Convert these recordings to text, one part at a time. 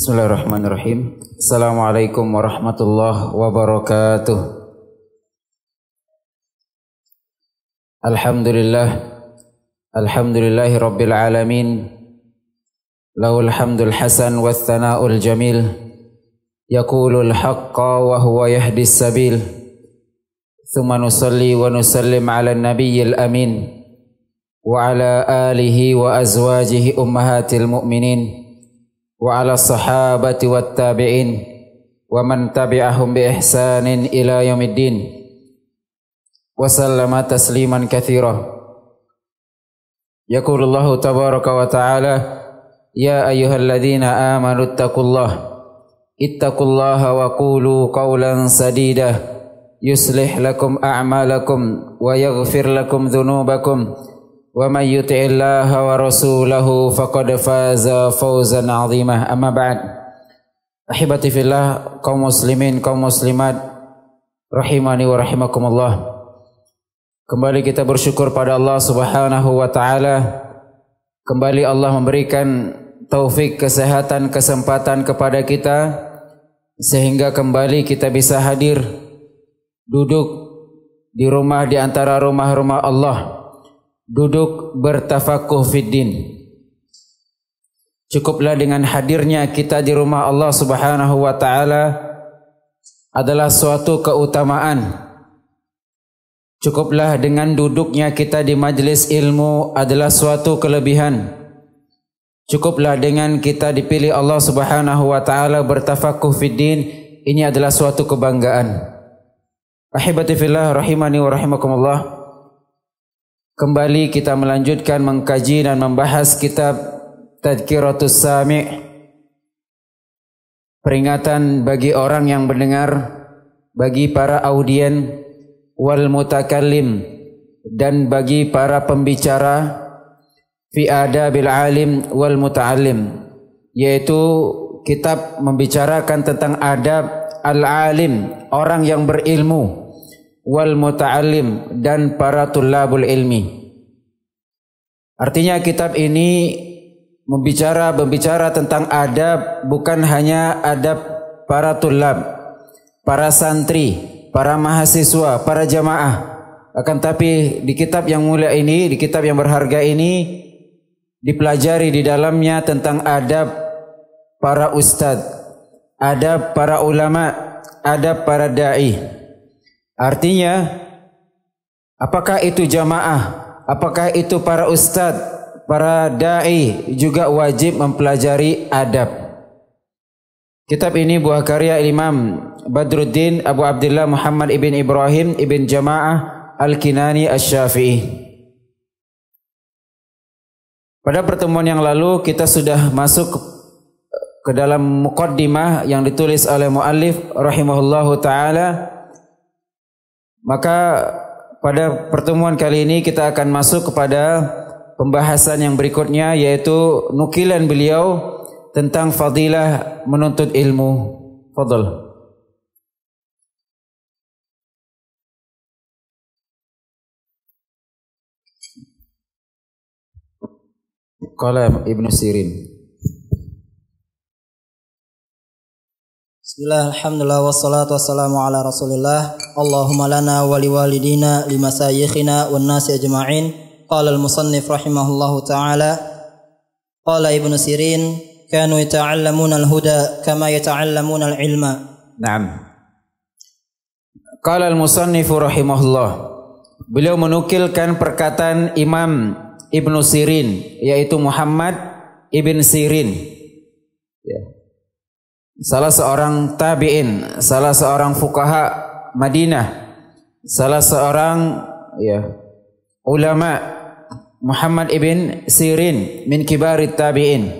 Bismillahirrahmanirrahim. Assalamualaikum warahmatullahi wabarakatuh. Alhamdulillahi rabbil alamin. Lahul hamdul hasan wa thana'ul jamil. Yaqulul haqqa wa huwa yahdis sabil. Thumma nusalli wa nusallim ala nabiyyil amin. Wa ala alihi wa azwajihi ummahatil mu'minin. Wa ala sahabati wat tabi'in wa man tabi'ahum bi ihsanin ila yaumiddin wa sallama tasliman katsira. Yaqulullahu tabaraka wa ta'ala, ya ayyuhalladzina amanu ittaqullaha wa qulu qawlan sadida yuslih lakum a'malakum wa yaghfir lakum dhunubakum wa may yuti'illaha wa rasulahu faqad faza fawzan 'azimah. Amma ba'd. Ahibati fillah, kaum muslimin kaum muslimat rahimani wa rahimakumullah. Kembali kita bersyukur pada Allah Subhanahu wa taala. Kembali Allah memberikan taufik, kesehatan, kesempatan kepada kita sehingga kembali kita bisa hadir duduk di rumah, di antara rumah-rumah Allah. Duduk bertafakuh fiddin. Cukuplah dengan hadirnya kita di rumah Allah Subhanahu wa taala adalah suatu keutamaan. Cukuplah dengan duduknya kita di majelis ilmu adalah suatu kelebihan. Cukuplah dengan kita dipilih Allah Subhanahu wa taala bertafakuh fiddin, ini adalah suatu kebanggaan. Ahibati fillah rahimani wa rahimakumullah. Kembali kita melanjutkan mengkaji dan membahas kitab Tadzkiratus Sami', peringatan bagi orang yang mendengar, bagi para audien, wal mutakallim, dan bagi para pembicara, fi adabil alim wal muta'allim, yaitu kitab membicarakan tentang adab al-alim, orang yang berilmu, wal muta'allim, dan para tulabul ilmi. Artinya kitab ini berbicara tentang adab, bukan hanya adab para tulab, para santri, para mahasiswa, para jamaah. Akan tapi di kitab yang mulia ini, di kitab yang berharga ini dipelajari di dalamnya tentang adab para ustad, adab para ulama, adab para da'i. Artinya, apakah itu jamaah, apakah itu para ustadz, para da'i juga wajib mempelajari adab. Kitab ini buah karya Imam Badruddin Abu Abdullah Muhammad ibn Ibrahim ibn Jama'ah Al-Kinani Asy-Syafi'i. Pada pertemuan yang lalu kita sudah masuk ke dalam muqaddimah yang ditulis oleh muallif rahimahullahu ta'ala. Maka pada pertemuan kali ini kita akan masuk kepada pembahasan yang berikutnya, yaitu nukilan beliau tentang fadilah menuntut ilmu. Fadhal. Qala Ibn Sirin. Bismillah, alhamdulillah, wassalatu wassalamu ala rasulillah. Allahumma lana wali walidina lima sayyikhina wan nasi ajma'in. Qala al-musannif rahimahullahu ta'ala. Qala Ibn Sirin, kanu yata'allamuna al-huda kama yata'allamuna al-ilma. Naam. Qala al-musannif rahimahullah. Beliau menukilkan perkataan Imam Ibn Sirin, yaitu Muhammad ibn Sirin, salah seorang tabi'in, salah seorang fuqaha Madinah, salah seorang ulama. Muhammad ibn Sirin min kibarit tabi'in.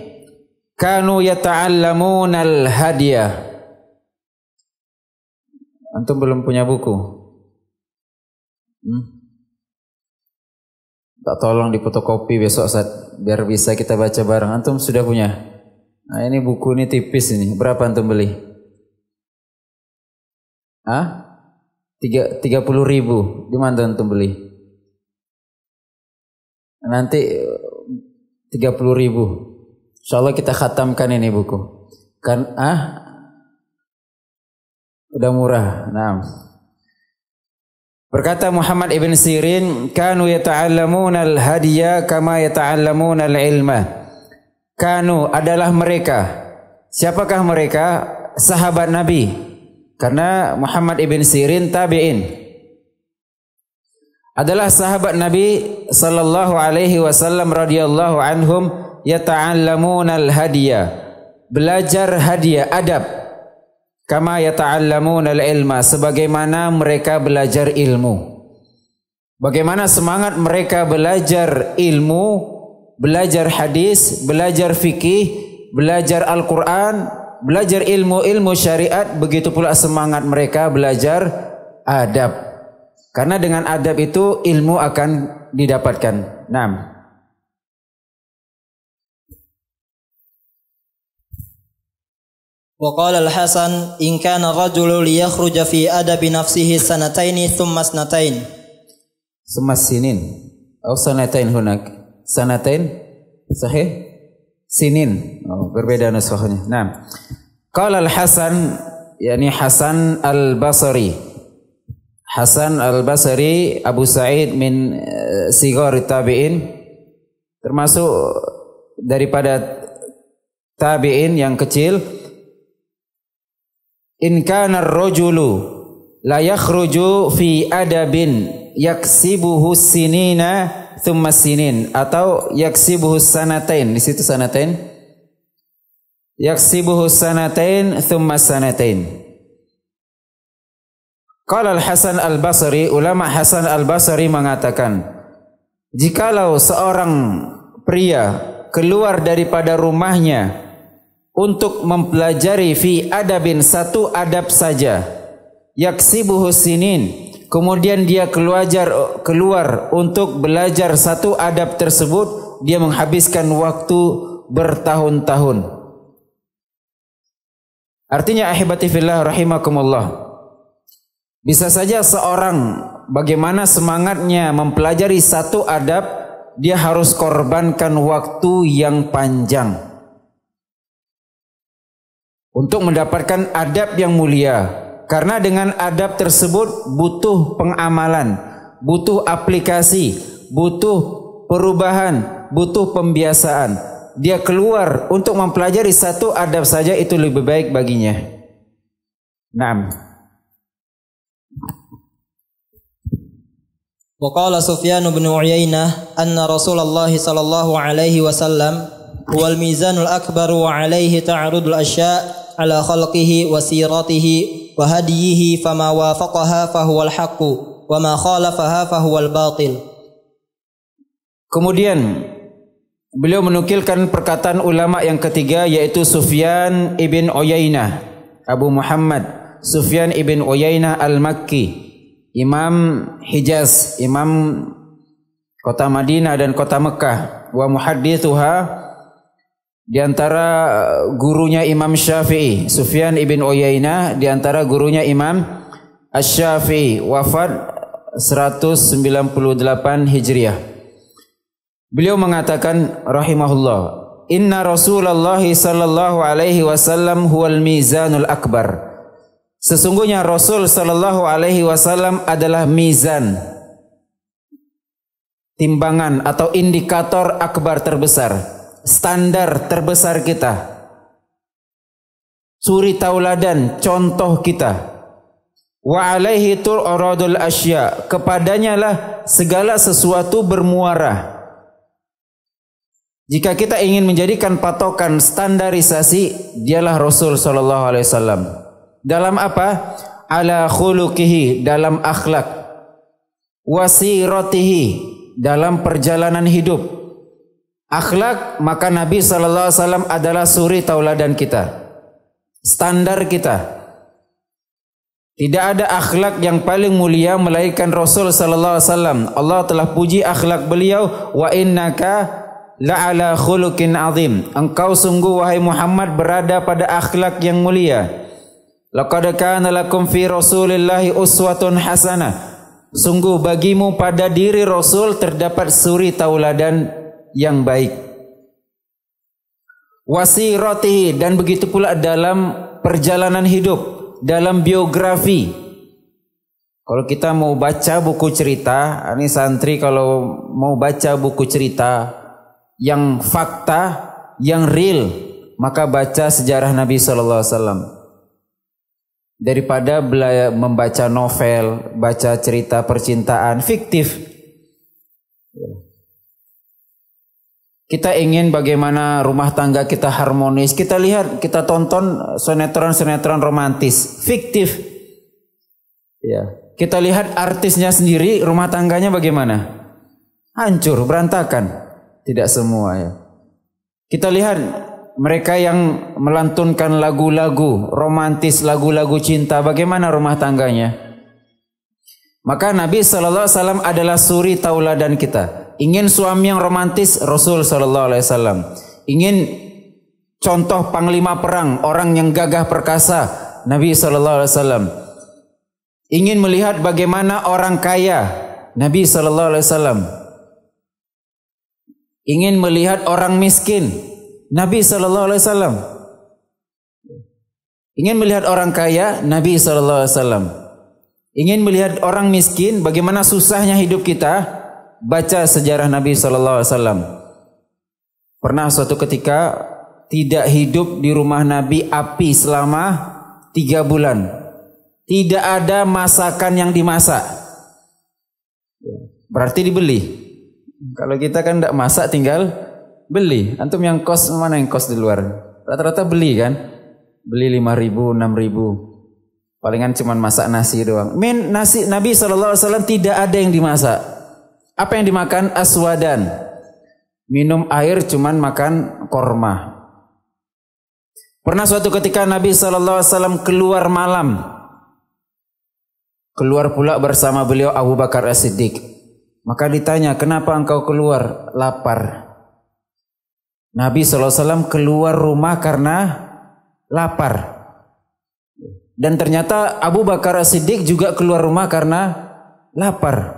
Kanu yata'allamuna al-hadiyah. Antum belum punya buku? Tak, tolong dipotokopi besok saat biar bisa kita baca bareng. Antum sudah punya? Nah, ini buku ini tipis ini. Berapa antum beli? 30.000. Di mana antum beli? Nanti 30.000. Insyaallah kita khatamkan ini buku. Kan'ah udah murah. Naam. Berkata Muhammad ibn Sirin, kanu yata'allamuna al-hadiya kama yata'allamuna al-ilma. Kanu adalah mereka. Siapakah mereka? Sahabat Nabi. Karena Muhammad ibn Sirin tabi'in. Adalah sahabat Nabi sallallahu alaihi wasallam radhiyallahu anhum, yata'allamuna al-hadiya. Belajar hadiah, adab. Kama yata'allamunal ilma, sebagaimana mereka belajar ilmu. Bagaimana semangat mereka belajar ilmu, belajar hadis, belajar fikih, belajar Al-Quran, belajar ilmu-ilmu syariat, begitu pula semangat mereka belajar adab. Karena dengan adab itu ilmu akan didapatkan. Naam. وقال الحسن إن كان الرجل ليخرج في أدب نفسه سنتين ثم سنتين ثم سنين أو سنتين هناك سنتين صحيح سنين berbeda nuskhahnya. نعم. قال الحسن يعني حسن البصري. حسن البصري أبو سعيد من صغار التابعين, termasuk daripada tabi'in yang kecil. In kana ar-rajulu la yakhruju fi adabin yaksibuhu sinina thumma sinin, atau yaksibuhu sanatain, di situ sanatain, yaksibuhu sanatain thumma sanatain. Qala al-Hasan al-Basri, ulama Hasan al-Basri mengatakan, jikalau seorang pria keluar daripada rumahnya untuk mempelajari fi adabin, satu adab saja, yaksibuhu sinin, kemudian dia keluar untuk belajar satu adab tersebut, dia menghabiskan waktu bertahun-tahun. Artinya ahibati fillah rahimakumullah, bisa saja seorang, bagaimana semangatnya mempelajari satu adab, dia harus korbankan waktu yang panjang untuk mendapatkan adab yang mulia. Karena dengan adab tersebut butuh pengamalan, butuh aplikasi, butuh perubahan, butuh pembiasaan. Dia keluar untuk mempelajari satu adab saja, itu lebih baik baginya. Naam. Wa qala Sufyan bin Uyainah anna Rasulullah sallallahu alaihi wasallam wal mizanul akbar wa alaihi ta'arudul asya' ala khalqihi wa siratihi wa hadiyihi, fama wafaqaha fahuwal haqqu wa ma khalafaha fahuwal batil. Kemudian beliau menukilkan perkataan ulama yang ketiga, yaitu Sufyan ibn Uyainah, Abu Muhammad Sufyan ibn Uyainah al-Makki, Imam Hijaz, Imam kota Madinah dan kota Mekah, wa muhaddithuha, di antara gurunya Imam Syafi'i. Sufyan ibn Uyainah di antara gurunya Imam Asy-Syafi'i, wafat 198 Hijriah. Beliau mengatakan rahimahullah, inna Rasulullah sallallahu alaihi wasallam huwal mizanul akbar. Sesungguhnya Rasul sallallahu alaihi wasallam adalah mizan, timbangan atau indikator akbar terbesar, standar terbesar kita, suri tauladan, contoh kita. Wa alaihi tu'radul asya, kepadanya lah segala sesuatu bermuara. Jika kita ingin menjadikan patokan standarisasi, dialah Rasul sallallahu alaihi wasallam. Dalam apa? Ala khuluqihi, dalam akhlak. Wasiratihi, dalam perjalanan hidup. Akhlak, maka Nabi sallallahu alaihi wasallam adalah suri tauladan kita, standar kita. Tidak ada akhlak yang paling mulia melainkan Rasul sallallahu alaihi wasallam. Allah telah puji akhlak beliau, wa innaka la'ala khuluqin azim. Engkau sungguh wahai Muhammad berada pada akhlak yang mulia. Laqad kana lakum fi Rasulillahi uswatun hasanah. Sungguh bagimu pada diri Rasul terdapat suri tauladan yang baik. wasiratihi, dan begitu pula dalam perjalanan hidup, dalam biografi. Kalau kita mau baca buku cerita, ini santri kalau mau baca buku cerita yang fakta, yang real, maka baca sejarah Nabi sallallahu alaihi wasallam. Daripada membaca novel, baca cerita percintaan fiktif. Kita ingin bagaimana rumah tangga kita harmonis, kita lihat, kita tonton sinetron-sinetron romantis, fiktif. Ya, kita lihat artisnya sendiri rumah tangganya bagaimana? Hancur, berantakan. Tidak semua ya. Kita lihat mereka yang melantunkan lagu-lagu romantis, lagu-lagu cinta, bagaimana rumah tangganya? Maka Nabi sallallahu alaihi wasallam adalah suri tauladan kita. Ingin suami yang romantis, Rasul sallallahu alaihi wasallam. Ingin contoh panglima perang, orang yang gagah perkasa, Nabi sallallahu alaihi wasallam. Ingin melihat bagaimana orang kaya, Nabi sallallahu alaihi wasallam. Ingin melihat orang miskin, Nabi sallallahu alaihi wasallam. Ingin melihat orang kaya, Nabi sallallahu alaihi wasallam. Ingin melihat orang miskin, bagaimana susahnya hidup kita? Baca sejarah Nabi sallallahu alaihi wasallam. Pernah suatu ketika tidak hidup di rumah Nabi api selama 3 bulan. Tidak ada masakan yang dimasak. Berarti dibeli. Kalau kita kan tidak masak, tinggal beli. Antum yang kos, mana yang kos di luar? Rata-rata beli kan? Beli 5.000, 6.000. Palingan cuma masak nasi doang. Nasi Nabi sallallahu alaihi wasallam tidak ada yang dimasak. Apa yang dimakan? Aswadan. Minum air, cuman makan korma. Pernah suatu ketika Nabi SAW keluar malam. Keluar pula bersama beliau Abu Bakar As-Siddiq. Maka ditanya, kenapa engkau keluar? Lapar. Nabi SAW keluar rumah karena lapar. Dan ternyata Abu Bakar As-Siddiq juga keluar rumah karena lapar.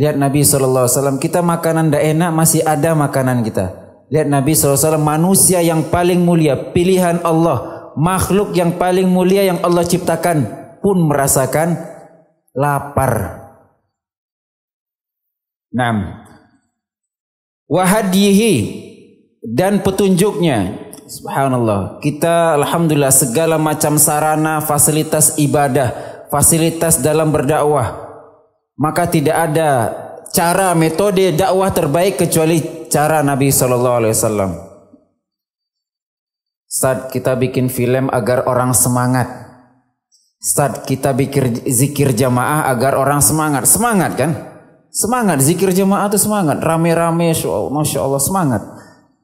Lihat Nabi SAW, kita makanan tidak enak masih ada makanan kita. Lihat Nabi SAW, manusia yang paling mulia, pilihan Allah, makhluk yang paling mulia yang Allah ciptakan pun merasakan lapar. 6. Wahadihi, dan petunjuknya. Subhanallah, kita alhamdulillah segala macam sarana, fasilitas ibadah, fasilitas dalam berdakwah. Maka tidak ada cara, metode dakwah terbaik kecuali cara Nabi SAW. Saat kita bikin film agar orang semangat. Saat kita bikin zikir jamaah agar orang semangat. Semangat kan? Semangat, zikir jamaah itu semangat. Rame-rame, Masya Allah, semangat.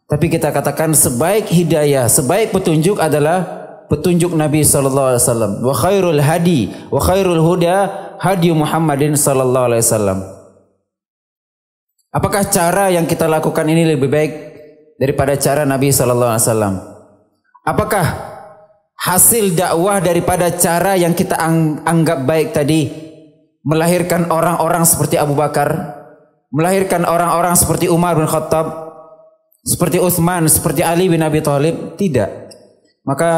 Tapi kita katakan sebaik hidayah, sebaik petunjuk adalah petunjuk Nabi SAW. Wa khairul hadi, wa khairul huda, hadiyu Muhammadin sallallahu alaihi wasallam. Apakah cara yang kita lakukan ini lebih baik daripada cara Nabi sallallahu alaihi wasallam? Apakah hasil dakwah daripada cara yang kita anggap baik tadi melahirkan orang-orang seperti Abu Bakar, melahirkan orang-orang seperti Umar bin Khattab, seperti Utsman, seperti Ali bin Abi Thalib? Tidak. Maka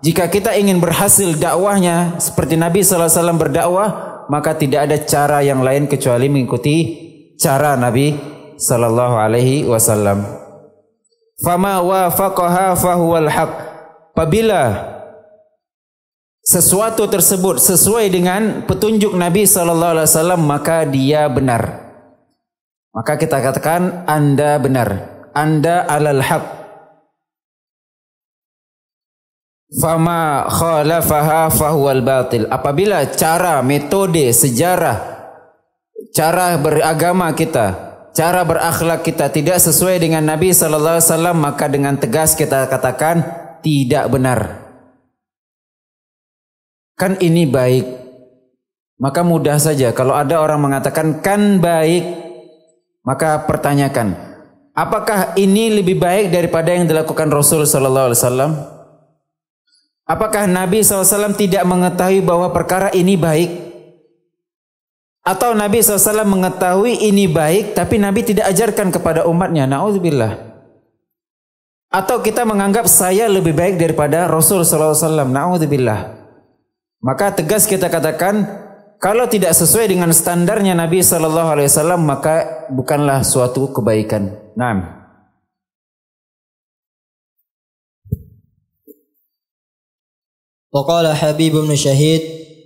jika kita ingin berhasil dakwahnya seperti Nabi sallallahu alaihi wasallam berdakwah, maka tidak ada cara yang lain kecuali mengikuti cara Nabi sallallahu alaihi wasallam. Fama wafaqaha fahuwal haq. Apabila sesuatu tersebut sesuai dengan petunjuk Nabi sallallahu alaihi wasallam, maka dia benar. Maka kita katakan Anda benar. Anda alal haq. Fama khalafaha fahuwal batil. Apabila cara, metode, sejarah, cara beragama kita, cara berakhlak kita tidak sesuai dengan Nabi sallallahu alaihi wasallam, maka dengan tegas kita katakan tidak benar. Kan ini baik. Maka mudah saja kalau ada orang mengatakan kan baik, maka pertanyakan, apakah ini lebih baik daripada yang dilakukan Rasul sallallahu alaihi wasallam? Apakah Nabi SAW tidak mengetahui bahwa perkara ini baik? Atau Nabi SAW mengetahui ini baik, tapi Nabi tidak ajarkan kepada umatnya? Na'udzubillah. Atau kita menganggap saya lebih baik daripada Rasul sallallahu alaihi wasallam. Na'udzubillah. Maka tegas kita katakan, kalau tidak sesuai dengan standarnya Nabi sallallahu alaihi wasallam, maka bukanlah suatu kebaikan. Naam. Waqala Habib ibn al-Shahid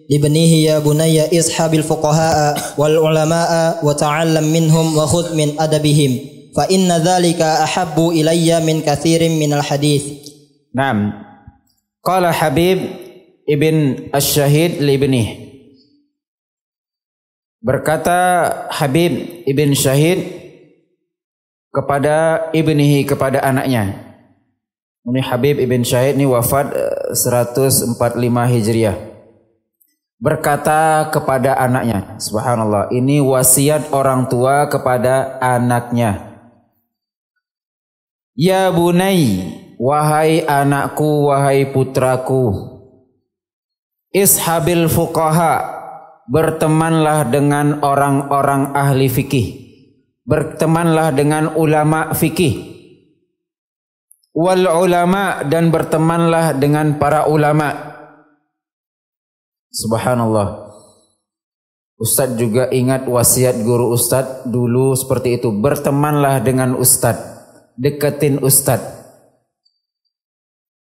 libnihi ya bunayya ishabil fuqahaa wal ulamaa wa ta'allam minhum wa khudh min adabihim fa inna dzalika ahabbu ilayya min katsirin minal hadits. Naam. Qala Habib ibn al-Shahid libnihi, berkata Habib ibn Syahid kepada ibnihi, kepada anaknya. Ini Habib ibn Syahid ini wafat 145 Hijriah. Berkata kepada anaknya, subhanallah, ini wasiat orang tua kepada anaknya. Ya bunai, wahai anakku, wahai putraku, ishabil fuqaha, bertemanlah dengan orang-orang ahli fikih, bertemanlah dengan ulama fikih, wal ulama, dan bertemanlah dengan para ulama. Subhanallah. Ustadz juga ingat wasiat guru Ustadz dulu seperti itu, bertemanlah dengan Ustadz, deketin Ustadz.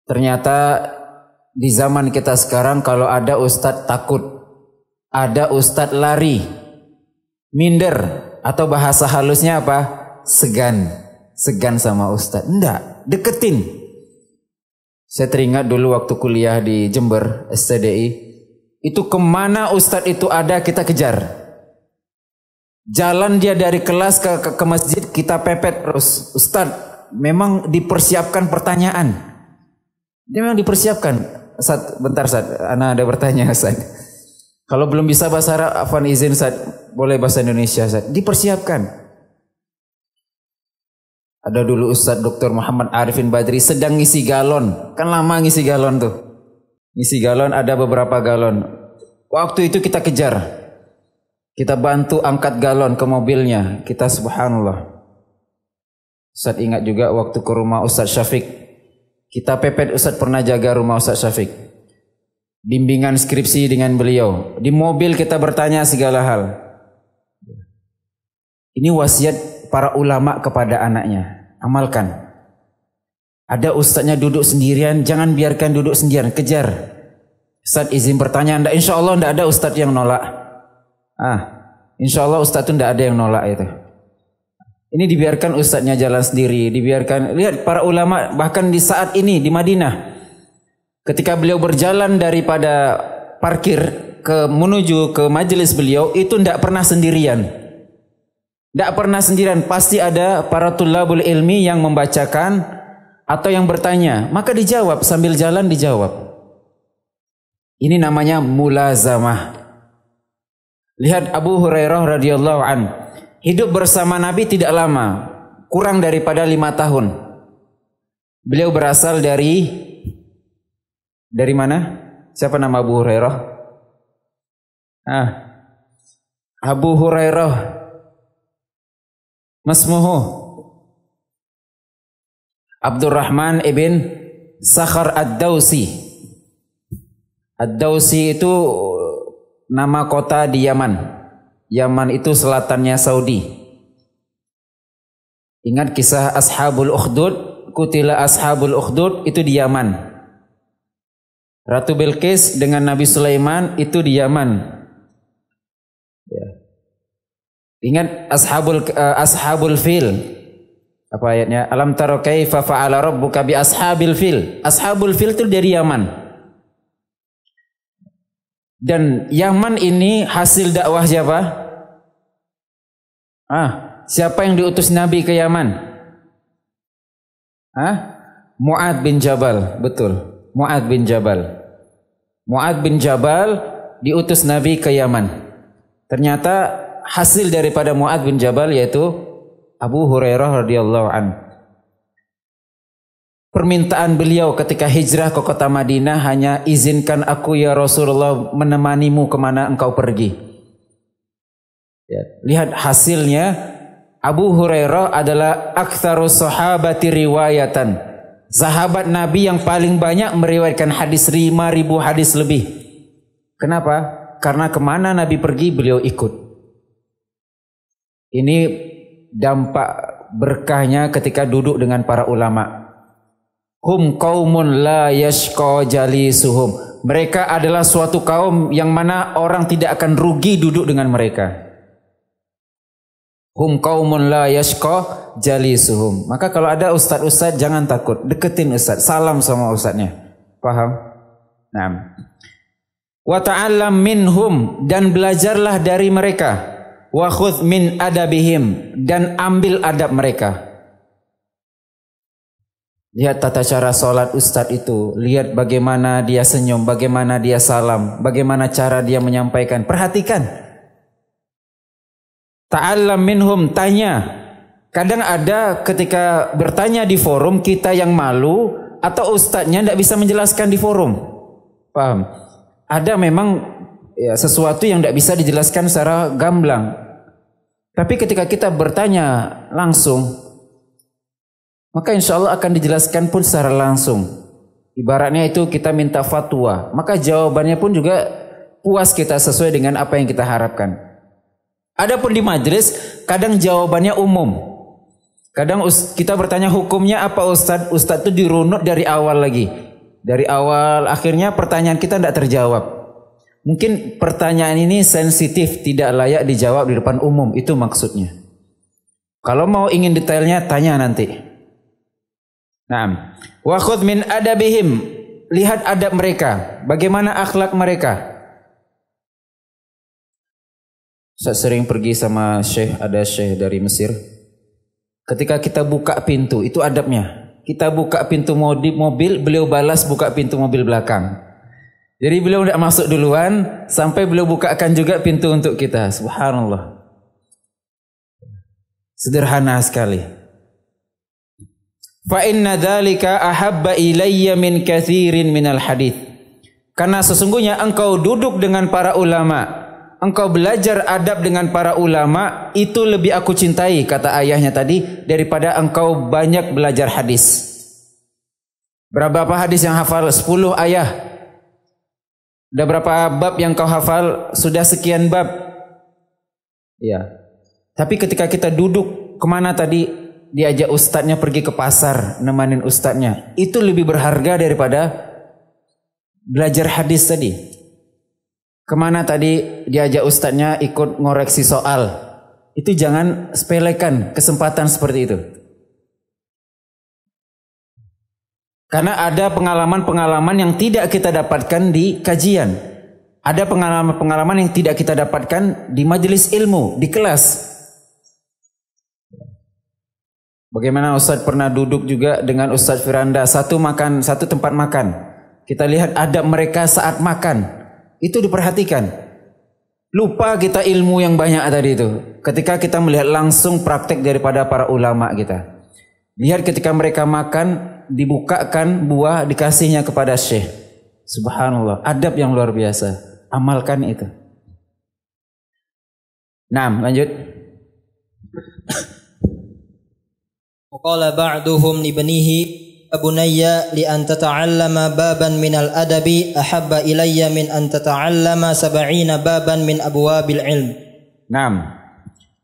Ternyata di zaman kita sekarang kalau ada Ustadz takut, ada ustadz lari, minder, atau bahasa halusnya apa? Segan. Segan sama ustadz. Enggak, deketin. Saya teringat dulu waktu kuliah di Jember, STDI. Itu kemana ustadz itu ada, kita kejar. Jalan dia dari kelas ke masjid, kita pepet terus. Ustadz, memang dipersiapkan pertanyaan. Dia memang dipersiapkan. Ustadz, bentar Ustadz, ana ada bertanya Ustadz. Kalau belum bisa bahasa Arab, afwan izin Ustaz, boleh bahasa Indonesia Ustaz. Dipersiapkan. Ada dulu Ustaz Dr. Muhammad Arifin Badri sedang ngisi galon. Kan lama ngisi galon tuh. Ngisi galon ada beberapa galon. Waktu itu kita kejar. Kita bantu angkat galon ke mobilnya. Kita subhanallah. Ustaz ingat juga waktu ke rumah Ustaz Syafiq. Kita pepet Ustaz pernah jaga rumah Ustaz Syafiq. Bimbingan skripsi dengan beliau. Di mobil kita bertanya segala hal. Ini wasiat para ulama kepada anaknya. Amalkan. Ada ustadznya duduk sendirian, jangan biarkan duduk sendirian, kejar. Ustadz izin bertanya, ndak, insya Allah ndak ada ustadz yang nolak. Insya Allah ustadz itu ndak ada yang nolak itu. Ini dibiarkan ustadznya jalan sendiri, dibiarkan. Lihat para ulama bahkan di saat ini di Madinah. Ketika beliau berjalan daripada parkir menuju ke majelis beliau, itu tidak pernah sendirian. Tidak pernah sendirian, pasti ada para tulabul ilmi yang membacakan atau yang bertanya. Maka dijawab, sambil jalan dijawab. Ini namanya mulazamah. Lihat Abu Hurairah radhiyallahu an, hidup bersama Nabi tidak lama, kurang daripada 5 tahun. Beliau berasal dari mana? Siapa nama Abu Hurairah? Abu Hurairah. Masmuhu Abdurrahman ibn Sakhar Ad-Dawsi. Ad-Dawsi itu nama kota di Yaman. Yaman itu selatannya Saudi. Ingat kisah Ashabul Ukhdud? Kutila Ashabul Ukhdud itu di Yaman. Ratu Belkis dengan Nabi Sulaiman itu di Yaman. Ya. Ingat ashabul fil. Apa ayatnya? Alam taro kaifa fa'ala rabbuka bi ashabil fil. Ashabul fil itu dari Yaman. Dan Yaman ini hasil dakwah siapa? Siapa yang diutus Nabi ke Yaman? Muad bin Jabal, betul. Muad bin Jabal diutus Nabi ke Yaman. Ternyata hasil daripada Muad bin Jabal yaitu Abu Hurairah radhiyallahu an. Permintaan beliau ketika hijrah ke kota Madinah hanya izinkan aku ya Rasulullah menemanimu kemana engkau pergi. Lihat hasilnya Abu Hurairah adalah aktsarus sahabati riwayatan. sahabat Nabi yang paling banyak meriwayatkan hadis 5.000 hadis lebih. Kenapa? Karena kemana Nabi pergi beliau ikut. Ini dampak berkahnya ketika duduk dengan para ulama. Hum qaumun la yashqa jalisuhum. Mereka adalah suatu kaum yang mana orang tidak akan rugi duduk dengan mereka. Hum qaumun la yashqa jalisuhum. Maka kalau ada ustaz-ustaz jangan takut, deketin ustaz, salam sama ustaznya. Paham? Naam. Wa ta'allam minhum, dan belajarlah dari mereka. Wa khudh min adabihim, dan ambil adab mereka. Lihat tata cara salat ustaz itu, lihat bagaimana dia senyum, bagaimana dia salam, bagaimana cara dia menyampaikan. Perhatikan. Ta'allam minhum, tanya. Kadang ada ketika bertanya di forum kita yang malu atau ustadznya tidak bisa menjelaskan di forum. Paham? Ada memang ya, sesuatu yang tidak bisa dijelaskan secara gamblang. Tapi ketika kita bertanya langsung, maka insya Allah akan dijelaskan pun secara langsung. Ibaratnya itu kita minta fatwa, maka jawabannya pun juga puas kita sesuai dengan apa yang kita harapkan. Adapun di majelis, kadang jawabannya umum. Kadang kita bertanya hukumnya apa Ustadz, Ustadz itu dirunut dari awal lagi. Dari awal, akhirnya pertanyaan kita tidak terjawab. Mungkin pertanyaan ini sensitif, tidak layak dijawab di depan umum, itu maksudnya. Kalau mau ingin detailnya, tanya nanti. Naam. Wa khudh min adabihim, lihat adab mereka, bagaimana akhlak mereka. Saya sering pergi sama syekh, ada syekh dari Mesir. Ketika kita buka pintu, itu adabnya. Kita buka pintu mobil, beliau balas buka pintu mobil belakang. Jadi beliau tidak masuk duluan, sampai beliau bukakan juga pintu untuk kita. Subhanallah. Sederhana sekali. Fa inna dzalika ahabba ilayya min katsirin minal hadits. Karena sesungguhnya engkau duduk dengan para ulama, engkau belajar adab dengan para ulama, itu lebih aku cintai, kata ayahnya tadi, daripada engkau banyak belajar hadis. Berapa hadis yang hafal? 10 ayah. Ada berapa bab yang kau hafal? Sudah sekian bab. Ya. Tapi ketika kita duduk, kemana tadi? Diajak ustadznya pergi ke pasar, nemanin ustadznya. Itu lebih berharga daripada belajar hadis tadi. Kemana tadi diajak ustadznya ikut ngoreksi soal. Itu jangan sepelekan kesempatan seperti itu. Karena ada pengalaman-pengalaman yang tidak kita dapatkan di kajian. Ada pengalaman-pengalaman yang tidak kita dapatkan di majelis ilmu, di kelas. Bagaimana ustadz pernah duduk juga dengan ustadz Firanda, satu tempat makan. Kita lihat adab mereka saat makan. Itu diperhatikan. Lupa kita ilmu yang banyak tadi itu ketika kita melihat langsung praktek daripada para ulama kita. Lihat ketika mereka makan, dibukakan buah, dikasihnya kepada syekh. Subhanallah, adab yang luar biasa. Amalkan itu. Nah, lanjut. Qala ba'duhum li banihi Abunayya li an tata'allama baban minal adabi ahabba ilayya min an tata'allama sab'ina baban min abwabil ilm. Naam.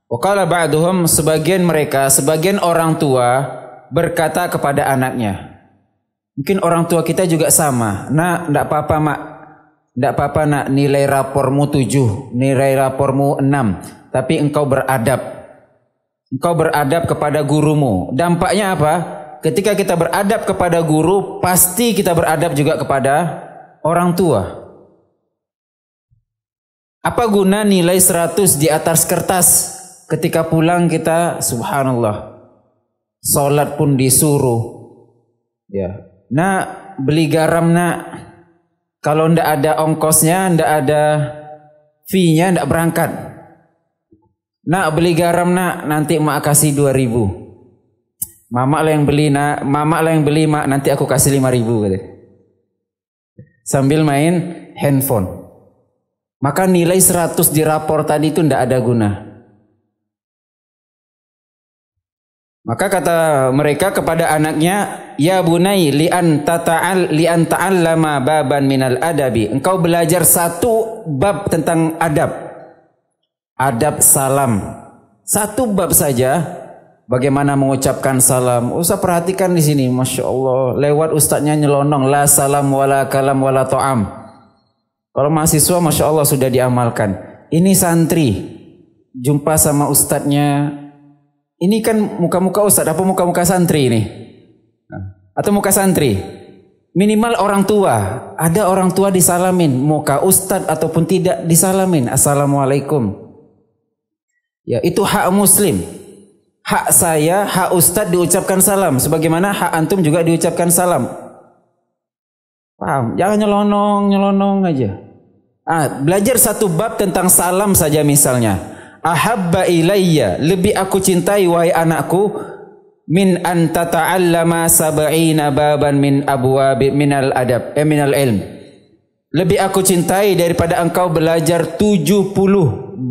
Wa qala ba'duhum, sebagian mereka, sebagian orang tua berkata kepada anaknya. Mungkin orang tua kita juga sama. Nah, enggak apa-apa mak. Enggak apa-apa nak, nilai rapormu 7, nilai rapormu 6, tapi engkau beradab. Engkau beradab kepada gurumu. Dampaknya apa? Ketika kita beradab kepada guru, pasti kita beradab juga kepada orang tua. Apa guna nilai 100 di atas kertas? Ketika pulang kita, subhanallah, sholat pun disuruh. Ya. Nah, beli garam nak. Kalau ndak ada ongkosnya, ndak ada fee-nya, ndak berangkat. Nak, beli garam nak, nanti mak kasih 2.000. Mama lah yang beli nak, mama lah yang beli mak, nanti aku kasih 5.000 gitu. Sambil main handphone. Maka nilai 100 di rapor tadi itu tidak ada guna. Maka kata mereka kepada anaknya, ya bunai li'an ta'allama baban minal adabi. Engkau belajar satu bab tentang adab. Adab salam. Satu bab saja, bagaimana mengucapkan salam. Usah perhatikan di sini, Masya Allah. Lewat ustadznya nyelonong, la salam wala kalam wala ta'am. Kalau mahasiswa, Masya Allah sudah diamalkan. Ini santri, jumpa sama ustadznya. Ini kan muka-muka ustadz apa muka-muka santri ini? Atau muka santri? Minimal orang tua. Ada orang tua disalamin. Muka ustadz ataupun tidak disalamin. Assalamualaikum. Ya, itu hak muslim. Hak saya, hak ustadz diucapkan salam. Sebagaimana hak antum juga diucapkan salam. Paham? Jangan nyelonong aja. Belajar satu bab tentang salam saja misalnya. Ahabba ilayya, lebih aku cintai wahai anakku, min an tata'allama sab'ina baban min abwab minal adab minal ilm. Lebih aku cintai daripada engkau belajar 70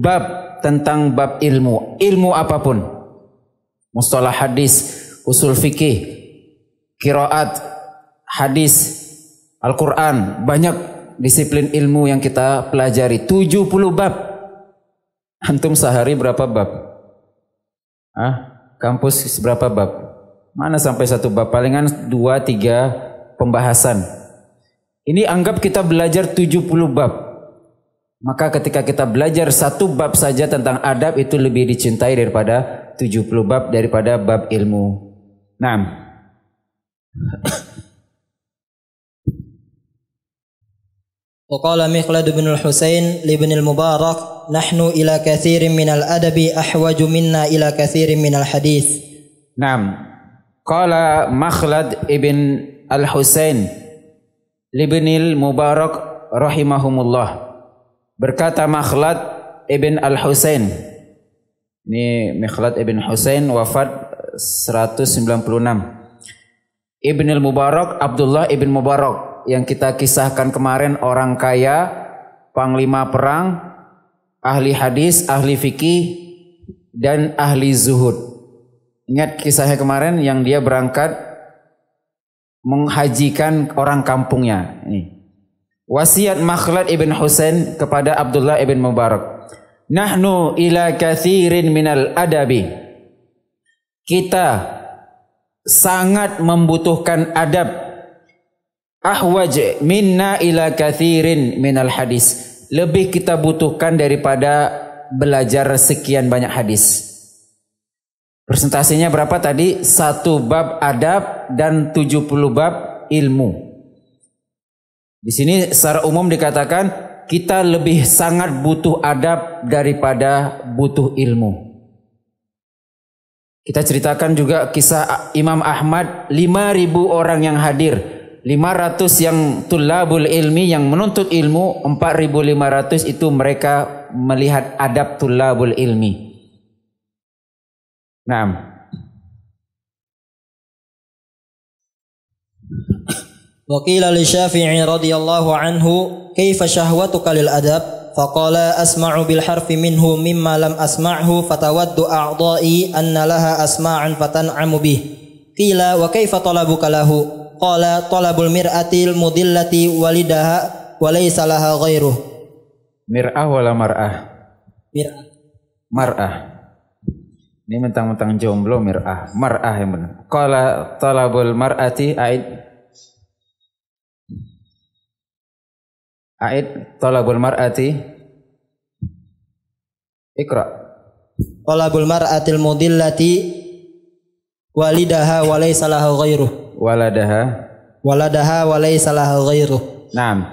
bab tentang bab ilmu, ilmu apapun. Mustalah hadis, usul fikih, qiraat, hadis, Al-Qur'an, banyak disiplin ilmu yang kita pelajari, 70 bab. Antum sehari berapa bab? Kampus berapa bab? Mana sampai satu bab? Palingan 2-3 pembahasan. Ini anggap kita belajar 70 bab. Maka ketika kita belajar satu bab saja tentang adab itu lebih dicintai daripada 70 bab daripada bab ilmu. Naam. Waqala Makhlad ibn al-Husain ibn al-Mubarak, nahnu ila kathirin minal adabi ahwaju minna ila kathirin minal hadith. Naam. Qala Makhlad ibn al-Husain ibn al-Mubarak rahimahumullah. Berkata Makhlad ibn al-Husain. Ini Makhlad ibn Husain wafat 196. Ibn al-Mubarak, Abdullah ibn Mubarak. Yang kita kisahkan kemarin, orang kaya, panglima perang, ahli hadis, ahli fikih, dan ahli zuhud. Ingat kisahnya kemarin yang dia berangkat menghajikan orang kampungnya. Wasiat Makhlad ibn Husain kepada Abdullah ibn Mubarak. Nahnu ila kathirin minal adabi. Kita sangat membutuhkan adab. Ahwaj minna ila kathirin minal hadis. Lebih kita butuhkan daripada belajar sekian banyak hadis. Persentasenya berapa tadi? 1 bab adab dan 70 bab ilmu. Di sini secara umum dikatakan kita lebih sangat butuh adab daripada butuh ilmu. Kita ceritakan juga kisah Imam Ahmad, 5.000 orang yang hadir. 500 yang tulabul ilmi, yang menuntut ilmu, 4.500 itu mereka melihat adab tulabul ilmi. Naam. Wa qila li Syafi'i radhiyallahu anhu, "Kaifa syahwatuka lil adab?" Faqala asma'u bil harfi minhu mimma lam asma'hu fatawaddu a'dha'i anna laha asma'an fatan'amu bih. Qila wa kaifa talabuka lahu? Qala talabul mir'atil mudillati walidaha walaysa laha ghairuh. Mir'ah wala mar'ah? Mir'ah. Mar'ah. Ini mentang-mentang jomblo mir'ah. Mar'ah yang benar. Qala talabul mar'ati A'id talabul mar'ati. Iqra. Talabul mar'atil mudillati walidaha walaysa laha ghairuh. Waladaha walaysa laha ghairuh. Naam.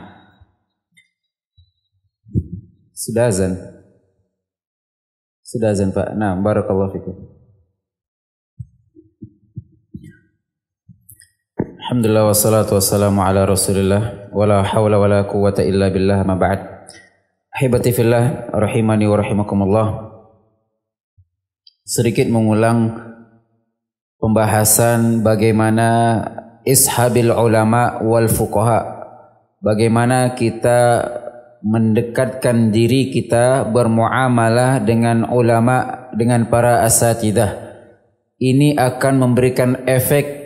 Sudah azan Pak. Naam, barakallahu fikum. Alhamdulillah wassalatu wassalamu ala Rasulillah wala haula wala quwwata illa billah ma ba'd. Ahibati fillah rahimani wa rahimakumullah. Sedikit mengulang pembahasan bagaimana ishabil ulama wal fuqaha, bagaimana kita mendekatkan diri kita bermuamalah dengan ulama, dengan para asatidah. ini akan memberikan efek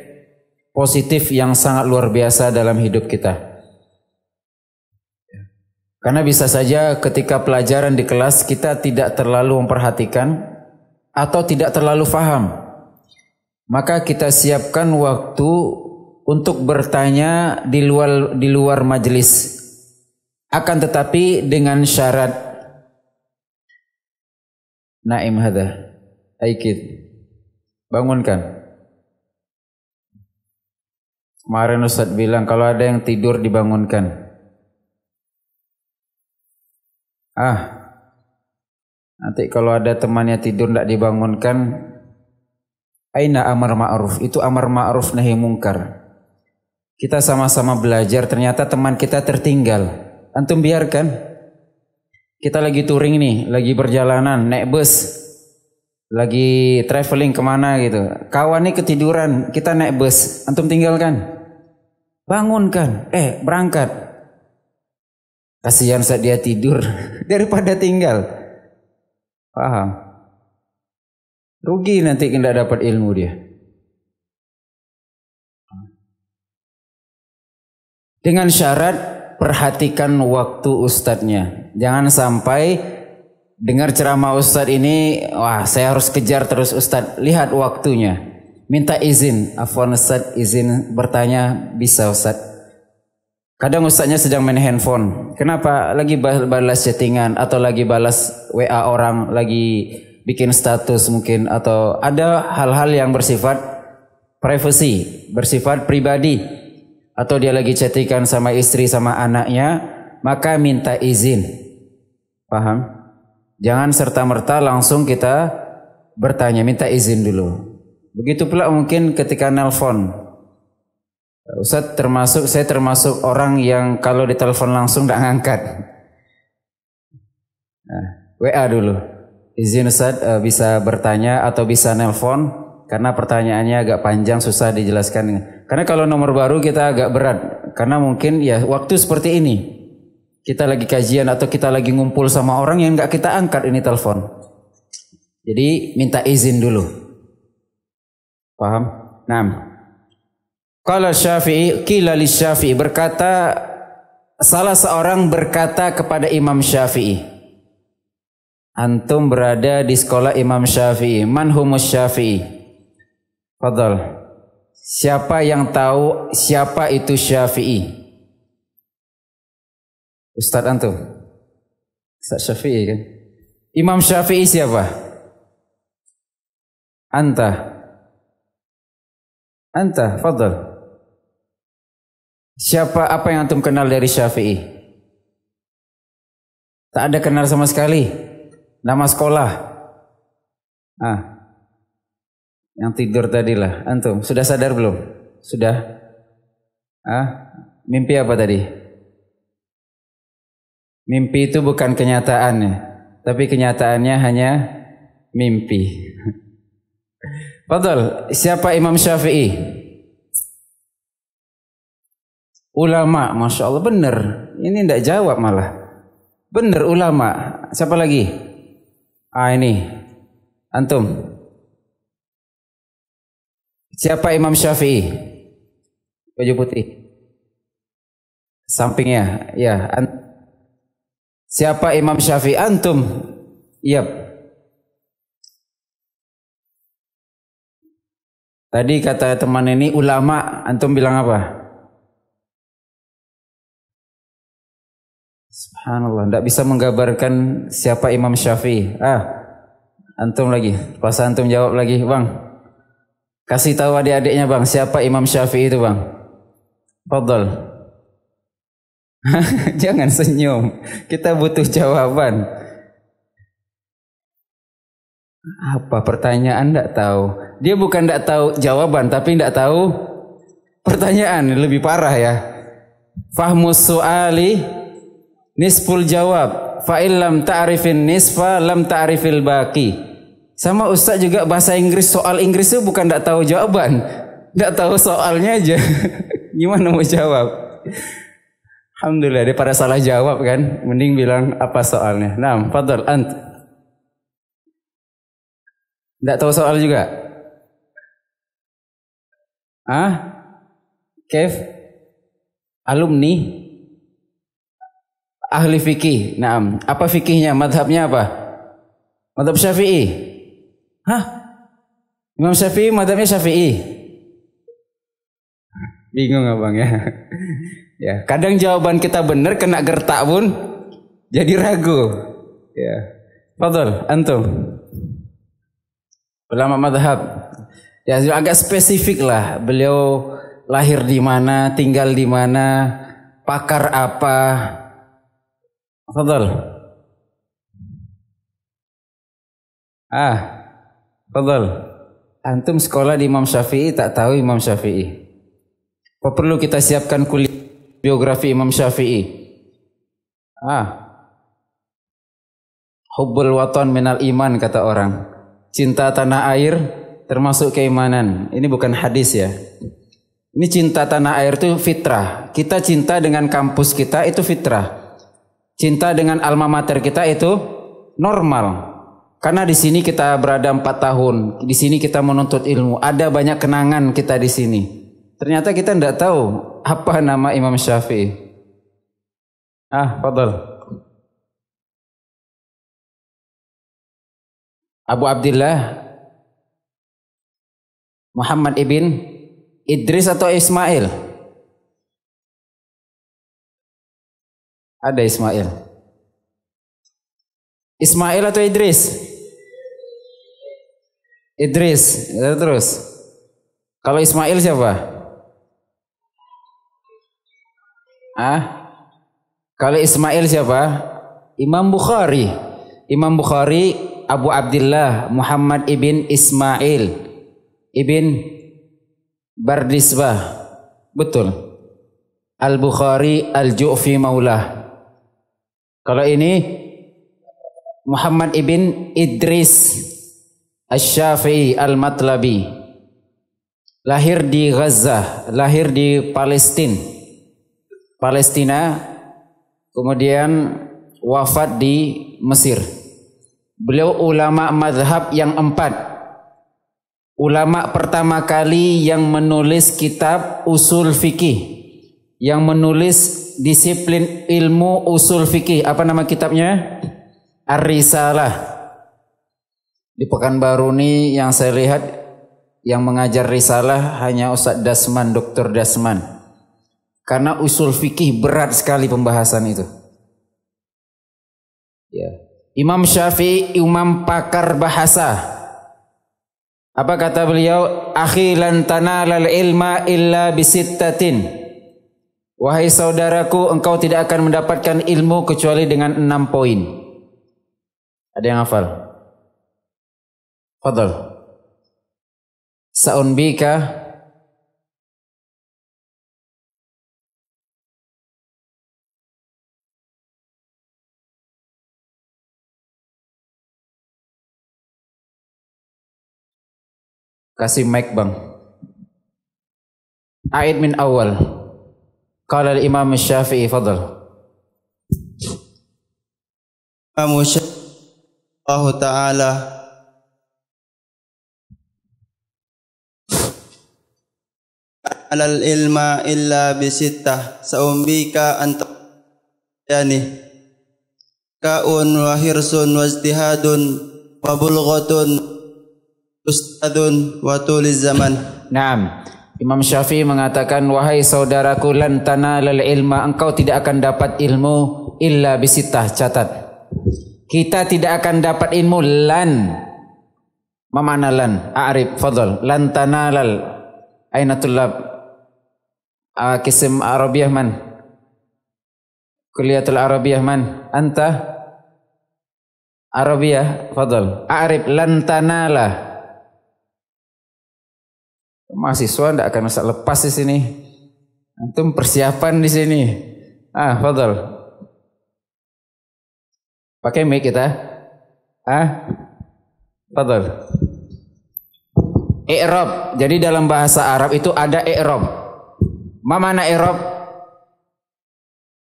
positif yang sangat luar biasa dalam hidup kita. Karena bisa saja ketika pelajaran di kelas kita tidak terlalu memperhatikan atau tidak terlalu paham. Maka kita siapkan waktu untuk bertanya di luar majelis. Akan tetapi dengan syarat. Naim hadha, aikid, bangunkan. Kemarin Ustaz bilang kalau ada yang tidur dibangunkan. Ah, nanti kalau ada temannya tidur tidak dibangunkan, aina amar ma'ruf, itu amar ma'ruf nahi mungkar. Kita sama-sama belajar, ternyata teman kita tertinggal. Antum biarkan. Kita lagi touring nih, lagi berjalanan, naik bus, lagi traveling kemana gitu. Kawan nih ketiduran, kita naik bus, antum tinggalkan. Bangunkan, berangkat. Kasihan saat dia tidur, daripada tinggal. Paham? Rugi nanti tidak dapat ilmu dia. Dengan syarat, perhatikan waktu ustadznya. Jangan sampai dengar ceramah ustadz ini, wah saya harus kejar terus ustadz. Lihat waktunya. Minta izin. Afwan ustadz, izin bertanya, bisa ustadz. Kadang ustadznya sedang main handphone. Kenapa? Lagi balas chattingan atau lagi balas WA orang, lagi bikin status mungkin, atau ada hal-hal yang bersifat privasi, bersifat pribadi. Atau dia lagi chattingan sama istri sama anaknya, maka minta izin. Paham? Jangan serta-merta langsung kita bertanya, minta izin dulu. Begitu pula mungkin ketika nelpon. Ustaz, saya termasuk orang yang kalau ditelepon langsung tidak ngangkat. Nah, WA dulu. Izin Ustaz, bisa bertanya atau bisa nelpon. Karena pertanyaannya agak panjang, susah dijelaskan. Karena kalau nomor baru kita agak berat. Karena mungkin ya waktu seperti ini. Kita lagi kajian atau kita lagi ngumpul sama orang yang nggak kita angkat ini telepon. Jadi minta izin dulu. Paham? Nah. Qala Syafi'i, qila li Syafi'i, berkata, salah seorang berkata kepada Imam Syafi'i. Antum berada di sekolah Imam Syafi'i. Man humus Syafi'i? Fadhal, siapa yang tahu siapa itu Syafi'i? Ustaz antum, Ustaz Syafi'i kan? Imam Syafi'i siapa? Anta, fadhal. Siapa, apa yang antum kenal dari Syafi'i? Tak ada kenal sama sekali. Nama sekolah. Ah. Yang tidur tadilah, antum sudah sadar belum? Sudah? Ah, mimpi apa tadi? Mimpi itu bukan kenyataannya, tapi kenyataannya hanya mimpi. Fadhal, siapa Imam Syafi'i? Ulama, masya Allah, bener. Ini tidak jawab malah. Bener ulama. Siapa lagi? Ah ini, antum. Siapa Imam Syafi'i? Baju putih. Sampingnya, ya. Siapa Imam Syafi'i? Antum. Yap. Tadi kata teman ini ulama. Antum bilang apa? Subhanallah. Tidak bisa menggambarkan siapa Imam Syafi'i. Ah, antum lagi. Pas antum jawab lagi, bang. Kasih tahu adik-adiknya bang, siapa Imam Syafi'i itu bang? Fadhal. Jangan senyum, kita butuh jawaban. Apa pertanyaan tidak tahu? Dia bukan tidak tahu jawaban, tapi tidak tahu pertanyaan, lebih parah ya. Fahmus su'ali nisful jawab, fa'illam ta'rifin nisfa lam ta'rifil baqi. Sama Ustaz juga bahasa Inggris, soal Inggris itu bukan tidak tahu jawaban, tidak tahu soalnya aja. Gimana mau jawab? Alhamdulillah, daripada salah jawab kan, mending bilang apa soalnya. Nah, fadhal, ant. Tidak tahu soal juga? alumni ahli fikih. Naam, apa fikihnya? Madhabnya apa? Madhab Syafi'i. Imam Syafi'i madhabnya Syafi'i. Bingung abang ya. Ya, kadang jawaban kita benar kena gertak pun jadi ragu. Ya. Fadhal, antum. Ulama madhab. Ya, agak spesifik lah. Beliau lahir di mana, tinggal di mana, pakar apa. Fadhal. Fadhal. Antum sekolah di Imam Syafi'i, tak tahu Imam Syafi'i. Apa perlu kita siapkan kuliah biografi Imam Syafi'i? Hubbul watan minal iman, kata orang. Cinta tanah air termasuk keimanan. Ini bukan hadis ya. Ini cinta tanah air itu fitrah. Kita cinta dengan kampus kita itu fitrah. Cinta dengan alma mater kita itu normal. Karena di sini kita berada 4 tahun. Di sini kita menuntut ilmu. Ada banyak kenangan kita di sini. Ternyata kita tidak tahu apa nama Imam Syafi'i. Fadhal. Abu Abdillah Muhammad ibn Idris atau Ismail? Ada Ismail. Ismail atau Idris? Idris. Terus. Kalau Ismail siapa? Kalau Ismail siapa? Imam Bukhari. Imam Bukhari Abu Abdillah Muhammad ibn Ismail ibn Bardisbah, betul, al-Bukhari al-Ju'fi maulah. Kalau ini Muhammad ibn Idris Asy-Syafi'i al-Matlabi, lahir di Gaza, lahir di Palestina, kemudian wafat di Mesir. Beliau ulama mazhab yang 4. Ulama pertama kali yang menulis kitab usul fikih, yang menulis disiplin ilmu usul fikih. Apa nama kitabnya? Ar-Risalah. Di Pekanbaru ini yang saya lihat yang mengajar risalah hanya Ustaz Dasman, Dr. Dasman. Karena usul fikih berat sekali pembahasan itu. Ya. Imam Syafi'i imam pakar bahasa. Apa kata beliau? Akhi lan tanalal ilma illa bisittatin. Wahai saudaraku, engkau tidak akan mendapatkan ilmu kecuali dengan 6 poin. Ada yang hafal? Fadhal. Sa'unbika kasih mic bang. A'id min awal. Qala al-Imam Syafi'i, fadhal. Imam Syafi'i ta'ala alal ilma illa bisittah sa'umbika anta yani ka'un wa hirsun wa ijtihadun wa bulghatun ustadun watuliz zaman. Naam. Imam Syafi'i mengatakan, wahai saudaraku, lan tanalal ilma, engkau tidak akan dapat ilmu illa bisittah. Catat. Kita tidak akan dapat ilmu lan. Mamana lan? A'rif, fadhal. Lan tanalal. Aina tullab? Kisim Arabiyah man? Kuliatul Arabiyah man? Anta? Arabiyah, fadhal. A'rif lan tanala. Mahasiswa tidak akan bisa lepas di sini. Antum persiapan di sini. Fadhal. Pakai mic kita. Fadhal. I'rab. Jadi dalam bahasa Arab itu ada i'rab. Ma mana i'rab?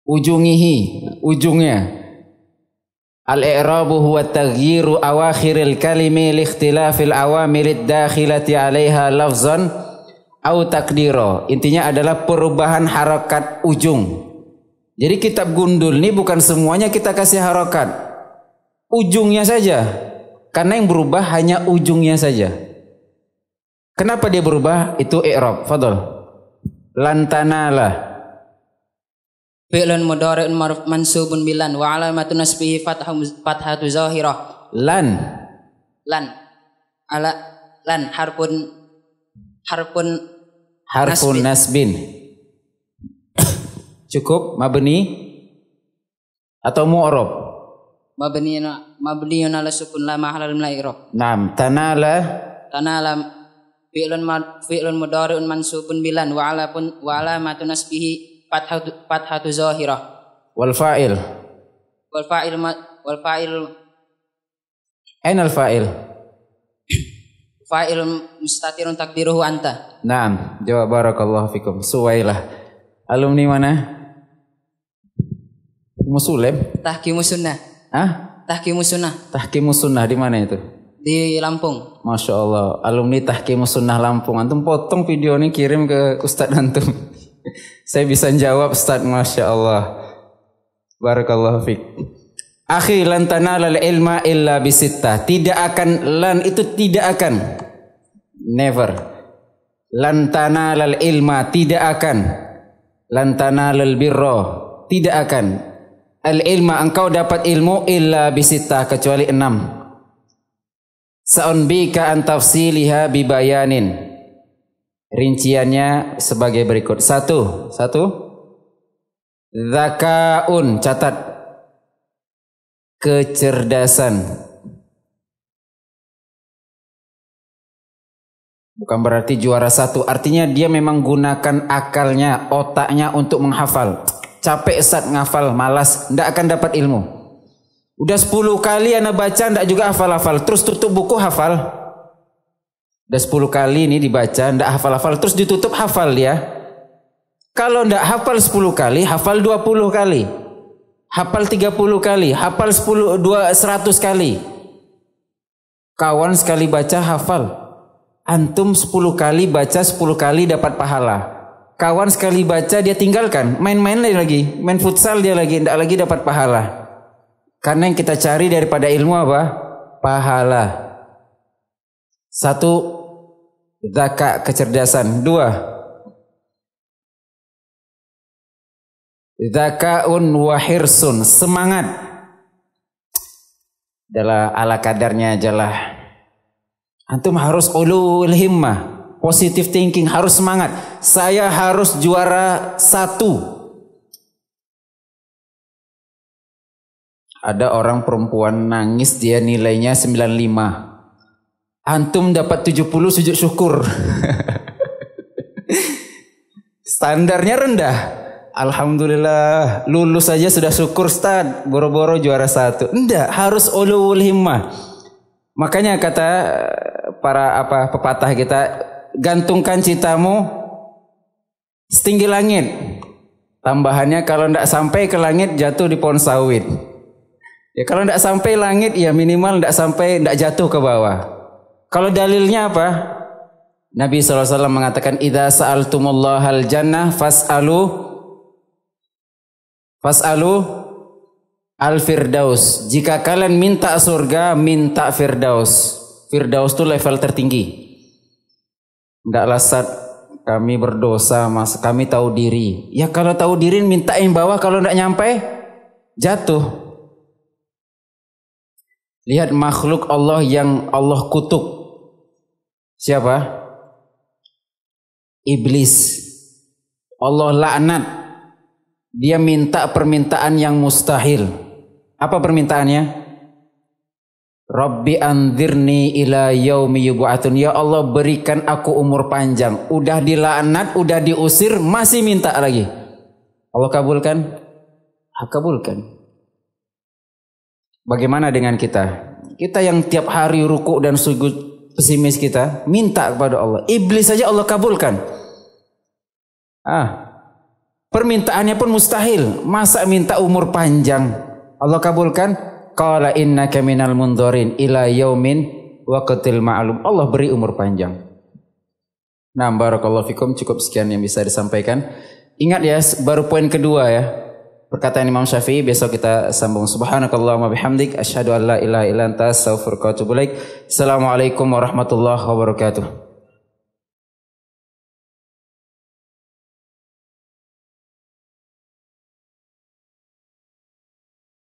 Ujungihi, ujungnya. Al-i'rabu huwa taghyiru awakhiril kalimi li ikhtilafil awamilid dakhilati 'alaiha lafzan au takdiro, intinya adalah perubahan harakat ujung. Jadi kitab gundul ini bukan semuanya kita kasih harakat, ujungnya saja, karena yang berubah hanya ujungnya saja. Kenapa dia berubah? Itu i'rab. Fadol. Lantanalah. Fi'lun mudhari'un ma'ruf mansubun bilan wa 'alamatu nasbihi fathatu zahirah. Lan. Ala lan harfun nasbin. Cukup mabni atau mu'rab? Mabniun ala sukun la mahalla min al-i'rab. Naam, tanala fi'lun mudhari'un mansubun bilan wa 'alamatu nasbihi fathatu zahirah. Wal fa'il ainal fa'il? Fa'il mustatirun takdiruhu anta. Naam, jawab barakallahu fikum. Suwailah, alumni mana? Muslim? Tahkimu Sunnah. Hah? Tahkimu Sunnah. Tahkimu Sunnah di mana itu? Di Lampung. Masya Allah, alumni Tahkimu Sunnah Lampung. Antum potong video ini kirim ke Ustadz antum. Saya bisa jawab, Ustaz. Masya Allah, barakallahu fiik. Akhi, lan tanalal ilma illa bisittah. Tidak akan, lan itu tidak akan, never. Lan tanalal ilma, tidak akan. Lan tanalal birra, tidak akan. Al ilma, engkau dapat ilmu, illa bisittah, kecuali 6. Sa'unbika an tafsiliha bibayanin, rinciannya sebagai berikut. 1. Zakaun, catat, kecerdasan. Bukan berarti juara 1, artinya dia memang gunakan akalnya, otaknya untuk menghafal. Capek saat ngafal, malas, ndak akan dapat ilmu. Udah 10 kali anak baca, ndak juga hafal-hafal, terus tutup buku hafal. Udah 10 kali ini dibaca, ndak hafal-hafal, terus ditutup hafal ya. Kalau ndak hafal 10 kali, hafal 20 kali. Hafal 30 kali, hafal 100 kali. Kawan sekali baca hafal. Antum 10 kali baca, 10 kali dapat pahala. Kawan sekali baca dia tinggalkan, main-main lagi, main futsal dia lagi, ndak lagi dapat pahala. Karena yang kita cari daripada ilmu apa? Pahala. 1. Zakat, kecerdasan. 2. Zakaun wahirsun, semangat. Adalah ala kadarnya ajalah. Antum harus ulul himmah, positive thinking, harus semangat. Saya harus juara 1. Ada orang perempuan nangis, dia nilainya 95. Antum dapat 70, sujud syukur. Standarnya rendah. Alhamdulillah, lulus saja sudah syukur, Ustaz. Boro-boro juara 1. Enggak, harus ulul himmah. Makanya kata para pepatah kita, gantungkan citamu setinggi langit. Tambahannya, kalau enggak sampai ke langit, jatuh di pohon sawit. Ya, kalau enggak sampai langit, ya minimal enggak jatuh ke bawah. Kalau dalilnya apa? Nabi SAW mengatakan, idza sa'altumullahal jannah fas'alu al-firdaus. Jika kalian minta surga, minta firdaus. Firdaus itu level tertinggi. Enggaklah Ustaz, kami berdosa, Mas. Kami tahu diri. Ya kalau tahu diri minta yang bawah, kalau enggak nyampe jatuh. Lihat makhluk Allah yang Allah kutuk. Siapa? Iblis. Allah laknat. Dia minta permintaan yang mustahil. Apa permintaannya? Rabbi anzirni ila yaumi yub'atsun. Ya Allah, berikan aku umur panjang. Udah dilaknat, udah diusir, masih minta lagi. Allah kabulkan? Kabulkan. Bagaimana dengan kita? Kita yang tiap hari rukuk dan sujud, pesimis kita, minta kepada Allah. Iblis saja Allah kabulkan. Permintaannya pun mustahil. Masa minta umur panjang? Allah kabulkan. Qala innaka minal mundhorin ila yaumin waqtil ma'lum. Allah beri umur panjang. Nah, barakallahu fikum, cukup sekian yang bisa disampaikan. Ingat ya, baru poin kedua ya. Perkataan Imam Syafi'i, besok kita sambung. Subhanakallahumma bihamdik, asyhadu an la ilaha illa anta, astaghfiruka wa atubu ilaik. Assalamualaikum warahmatullahi wabarakatuh.